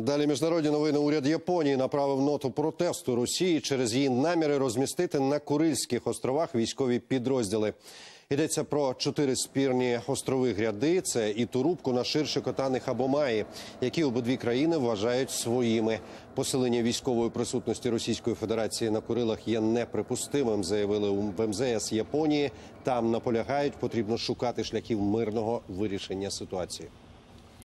Далі міжнародні новини. Уряд Японії направив ноту протесту Росії через її наміри розмістити на Курильських островах військові підрозділи. Йдеться про 4 спірні острови гряди, це Ітурубку, Наширше, Котаних або Маї, які обидві країни вважають своїми. Посилення військової присутності Російської Федерації на Курилах є неприпустимим, заявили в МЗС Японії. Там наполягають, потрібно шукати шляхів мирного вирішення ситуації.